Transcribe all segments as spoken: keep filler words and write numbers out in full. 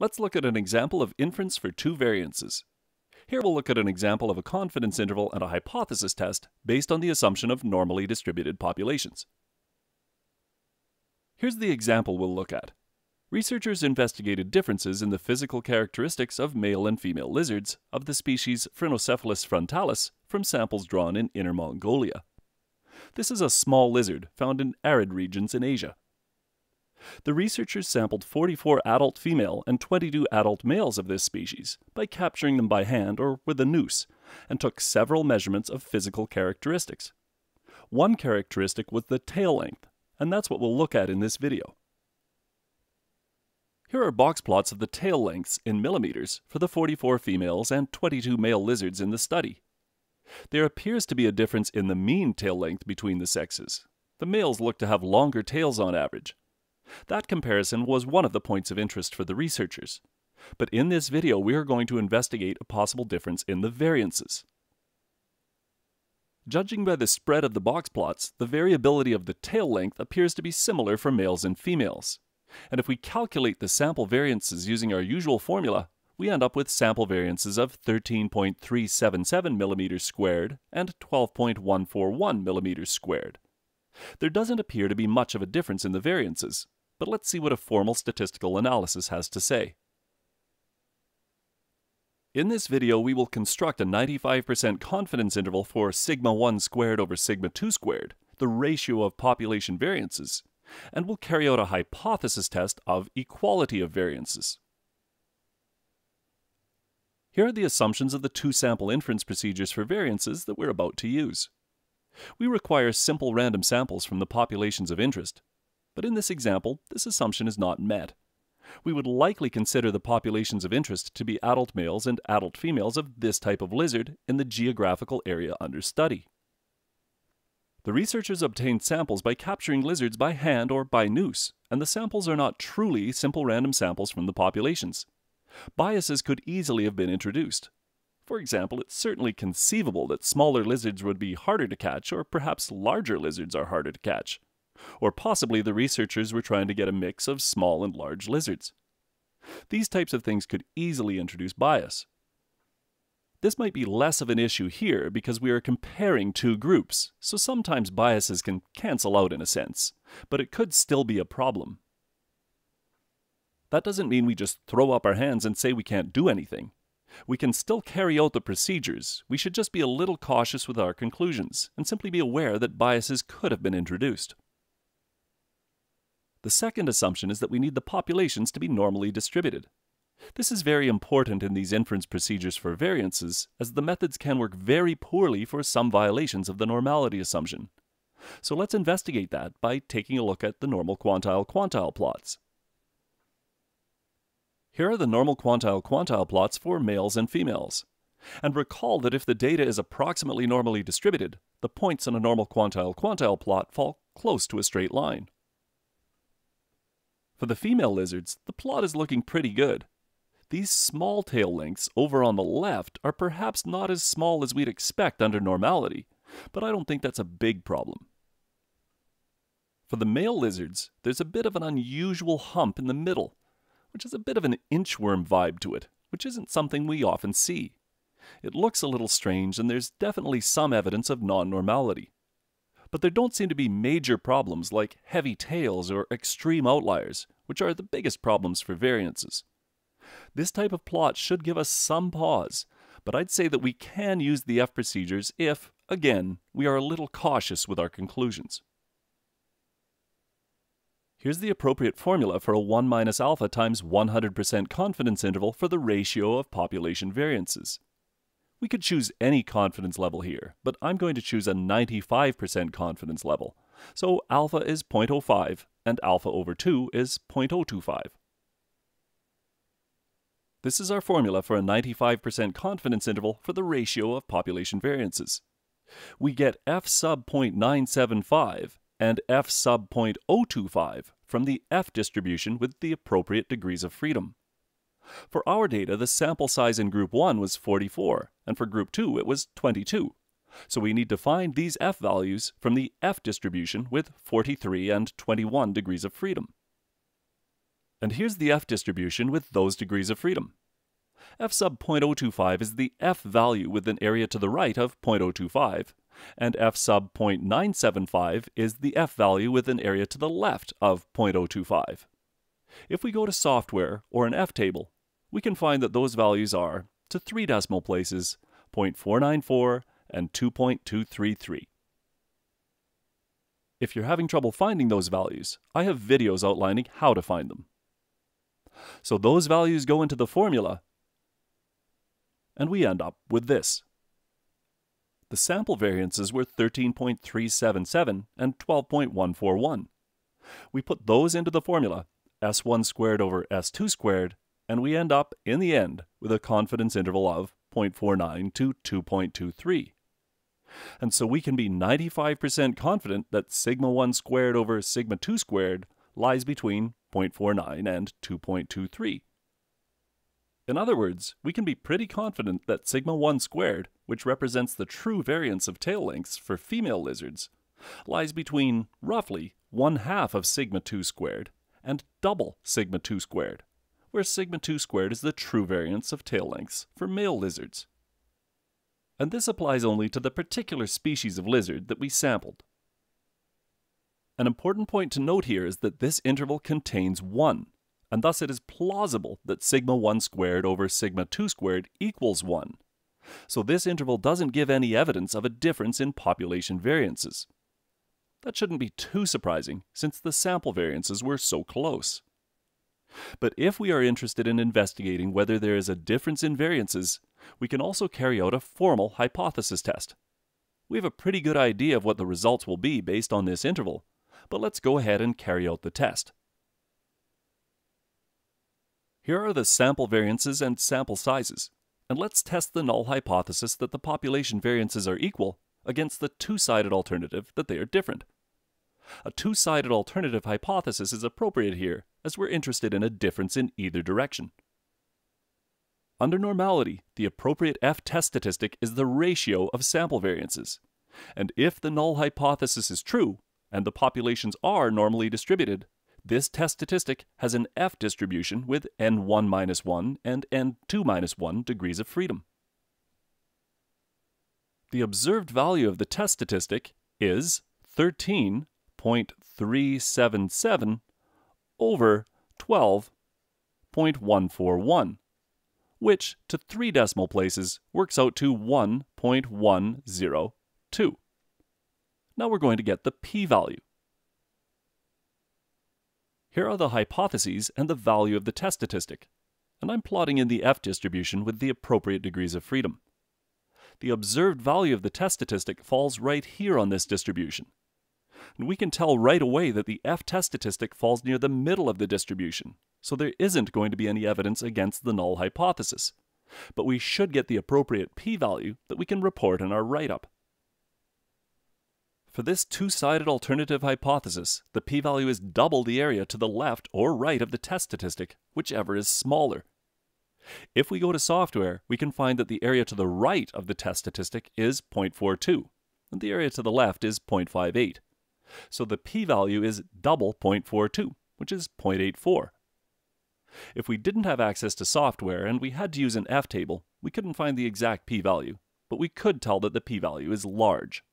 Let's look at an example of inference for two variances. Here we'll look at an example of a confidence interval and a hypothesis test based on the assumption of normally distributed populations. Here's the example we'll look at. Researchers investigated differences in the physical characteristics of male and female lizards of the species Phrynocephalus frontalis from samples drawn in Inner Mongolia. This is a small lizard found in arid regions in Asia. The researchers sampled forty-four adult female and twenty-two adult males of this species by capturing them by hand or with a noose, and took several measurements of physical characteristics. One characteristic was the tail length, and that's what we'll look at in this video. Here are box plots of the tail lengths in millimeters for the forty-four females and twenty-two male lizards in the study. There appears to be a difference in the mean tail length between the sexes. The males look to have longer tails on average. That comparison was one of the points of interest for the researchers. But in this video we are going to investigate a possible difference in the variances. Judging by the spread of the box plots, the variability of the tail length appears to be similar for males and females. And if we calculate the sample variances using our usual formula, we end up with sample variances of thirteen point three seven seven millimeters squared and twelve point one four one millimeters squared. There doesn't appear to be much of a difference in the variances, but let's see what a formal statistical analysis has to say. In this video, we will construct a ninety-five percent confidence interval for sigma one squared over sigma two squared, the ratio of population variances, and we'll carry out a hypothesis test of equality of variances. Here are the assumptions of the two sample inference procedures for variances that we're about to use. We require simple random samples from the populations of interest, but in this example, this assumption is not met. We would likely consider the populations of interest to be adult males and adult females of this type of lizard in the geographical area under study. The researchers obtained samples by capturing lizards by hand or by noose, and the samples are not truly simple random samples from the populations. Biases could easily have been introduced. For example, it's certainly conceivable that smaller lizards would be harder to catch, or perhaps larger lizards are harder to catch. Or possibly the researchers were trying to get a mix of small and large lizards. These types of things could easily introduce bias. This might be less of an issue here because we are comparing two groups, so sometimes biases can cancel out in a sense, but it could still be a problem. That doesn't mean we just throw up our hands and say we can't do anything. We can still carry out the procedures. We should just be a little cautious with our conclusions and simply be aware that biases could have been introduced. The second assumption is that we need the populations to be normally distributed. This is very important in these inference procedures for variances, as the methods can work very poorly for some violations of the normality assumption. So let's investigate that by taking a look at the normal quantile quantile plots. Here are the normal quantile quantile plots for males and females. And recall that if the data is approximately normally distributed, the points on a normal quantile quantile plot fall close to a straight line. For the female lizards, the plot is looking pretty good. These small tail lengths over on the left are perhaps not as small as we'd expect under normality, but I don't think that's a big problem. For the male lizards, there's a bit of an unusual hump in the middle, which is a bit of an inchworm vibe to it, which isn't something we often see. It looks a little strange, and there's definitely some evidence of non-normality. But there don't seem to be major problems like heavy tails or extreme outliers, which are the biggest problems for variances. This type of plot should give us some pause, but I'd say that we can use the F procedures if, again, we are a little cautious with our conclusions. Here's the appropriate formula for a one minus alpha times one hundred percent confidence interval for the ratio of population variances. We could choose any confidence level here, but I'm going to choose a ninety-five percent confidence level. So alpha is zero point zero five, and alpha over two is zero point zero two five. This is our formula for a ninety-five percent confidence interval for the ratio of population variances. We get f sub zero point nine seven five and f sub zero point zero two five from the F distribution with the appropriate degrees of freedom. For our data, the sample size in group one was forty-four, and for group two it was twenty-two. So we need to find these F values from the F distribution with forty-three and twenty-one degrees of freedom. And here's the F distribution with those degrees of freedom. F sub zero point zero two five is the F value with an area to the right of zero point zero two five, and F sub zero point nine seven five is the F value with an area to the left of zero point zero two five. If we go to software or an F table, we can find that those values are, to three decimal places, zero point four nine four and two point two three three. If you're having trouble finding those values, I have videos outlining how to find them. So those values go into the formula, and we end up with this. The sample variances were thirteen point three seven seven and twelve point one four one. We put those into the formula, S one squared over S two squared, and we end up, in the end, with a confidence interval of zero point four nine to two point two three. And so we can be ninety-five percent confident that sigma one squared over sigma two squared lies between zero point four nine and two point two three. In other words, we can be pretty confident that sigma one squared, which represents the true variance of tail lengths for female lizards, lies between, roughly, one half of sigma two squared and double sigma two squared, where sigma two squared is the true variance of tail lengths for male lizards. And this applies only to the particular species of lizard that we sampled. An important point to note here is that this interval contains one, and thus it is plausible that sigma one squared over sigma two squared equals one. So this interval doesn't give any evidence of a difference in population variances. That shouldn't be too surprising, since the sample variances were so close. But if we are interested in investigating whether there is a difference in variances, we can also carry out a formal hypothesis test. We have a pretty good idea of what the results will be based on this interval, but let's go ahead and carry out the test. Here are the sample variances and sample sizes, and let's test the null hypothesis that the population variances are equal against the two-sided alternative that they are different. A two-sided alternative hypothesis is appropriate here, as we're interested in a difference in either direction. Under normality, the appropriate F test statistic is the ratio of sample variances, and if the null hypothesis is true, and the populations are normally distributed, this test statistic has an F distribution with n one minus one and n two minus one degrees of freedom. The observed value of the test statistic is thirteen point three seven seven over twelve point one four one, which, to three decimal places, works out to one point one zero two. Now we're going to get the p-value. Here are the hypotheses and the value of the test statistic, and I'm plotting in the F distribution with the appropriate degrees of freedom. The observed value of the test statistic falls right here on this distribution, and we can tell right away that the F test statistic falls near the middle of the distribution, so there isn't going to be any evidence against the null hypothesis, but we should get the appropriate p-value that we can report in our write-up. For this two-sided alternative hypothesis, the p-value is double the area to the left or right of the test statistic, whichever is smaller. If we go to software, we can find that the area to the right of the test statistic is zero point four two, and the area to the left is zero point five eight. So the p-value is double zero point four two, which is zero point eight four. If we didn't have access to software and we had to use an F table, we couldn't find the exact p-value, but we could tell that the p-value is large. zero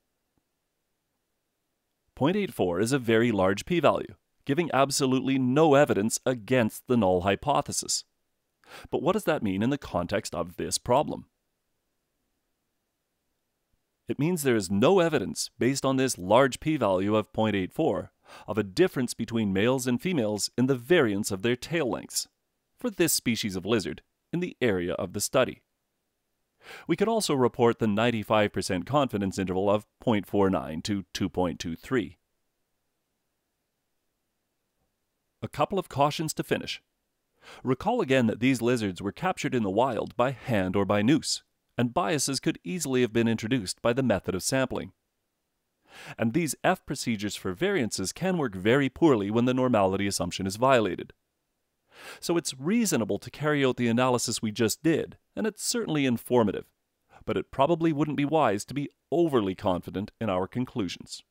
point eight four is a very large p-value, giving absolutely no evidence against the null hypothesis. But what does that mean in the context of this problem? It means there is no evidence, based on this large p-value of zero point eight four, of a difference between males and females in the variance of their tail lengths, for this species of lizard, in the area of the study. We could also report the ninety-five percent confidence interval of zero point four nine to two point two three. A couple of cautions to finish. Recall again that these lizards were captured in the wild by hand or by noose, and biases could easily have been introduced by the method of sampling. And these F procedures for variances can work very poorly when the normality assumption is violated. So it's reasonable to carry out the analysis we just did, and it's certainly informative, but it probably wouldn't be wise to be overly confident in our conclusions.